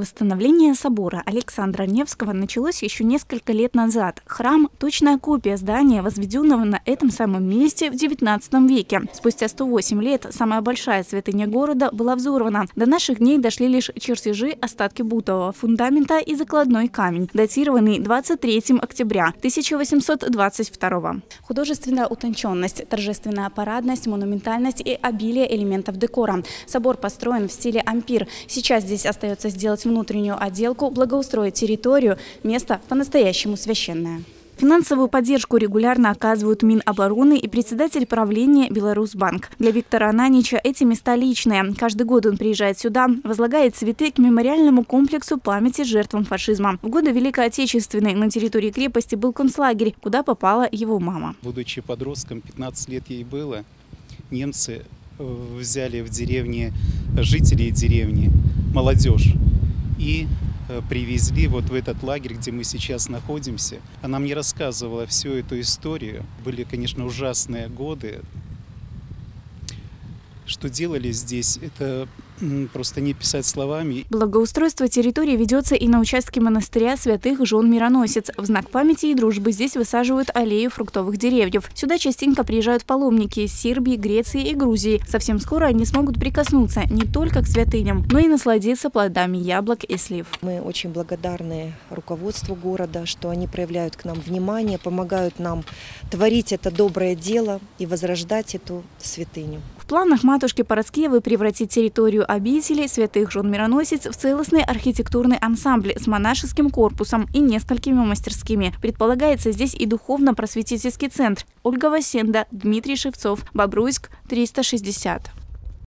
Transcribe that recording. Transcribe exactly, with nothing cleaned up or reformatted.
Восстановление собора Александра Невского началось еще несколько лет назад. Храм – точная копия здания, возведенного на этом самом месте в девятнадцатом веке. Спустя сто восемь лет самая большая святыня города была взорвана. До наших дней дошли лишь чертежи, остатки бутового фундамента и закладной камень, датированный двадцать третьим октября тысяча восемьсот двадцать второго. Художественная утонченность, торжественная парадность, монументальность и обилие элементов декора. Собор построен в стиле ампир. Сейчас здесь остается сделать внутреннюю отделку, благоустроить территорию. Место по-настоящему священное. Финансовую поддержку регулярно оказывают Минобороны и председатель правления Беларусьбанк. Для Виктора Ананича эти места личные. Каждый год он приезжает сюда, возлагает цветы к мемориальному комплексу памяти жертвам фашизма. В годы Великой Отечественной на территории крепости был концлагерь, куда попала его мама. Будучи подростком, пятнадцать лет ей было, немцы взяли в деревне жителей деревни, молодежь, и привезли вот в этот лагерь, где мы сейчас находимся. Она мне рассказывала всю эту историю. Были, конечно, ужасные годы. Что делали здесь, это просто не писать словами. Благоустройство территории ведется и на участке монастыря Святых Жён-Мироносиц. В знак памяти и дружбы здесь высаживают аллею фруктовых деревьев. Сюда частенько приезжают паломники из Сербии, Греции и Грузии. Совсем скоро они смогут прикоснуться не только к святыням, но и насладиться плодами яблок и слив. Мы очень благодарны руководству города, что они проявляют к нам внимание, помогают нам творить это доброе дело и возрождать эту святыню. В планах матушки Параскевы превратить территорию обители Святых Жён-Мироносиц в целостный архитектурный ансамбль с монашеским корпусом и несколькими мастерскими. Предполагается здесь и духовно-просветительский центр. Ольга Васенда, Дмитрий Шевцов, Бобруйск, триста шестьдесят.